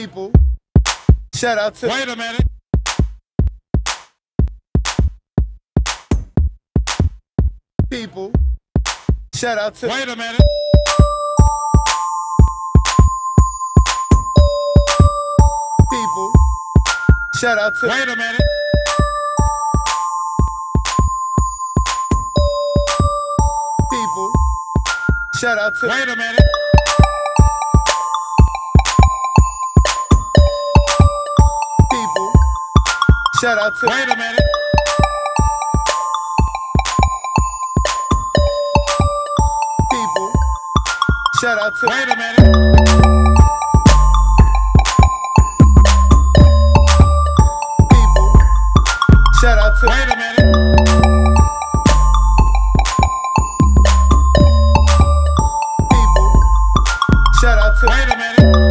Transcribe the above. people. Shout out to... Wait a minute. People. Shout out to... Wait a minute. People. Shout out to... Wait a minute. People. Shout out to... Wait a minute. Shout out to... Wait a minute. People. Shout out to... Wait a minute. People. Shout out to... Wait a minute. People. Shout out to... Wait a minute.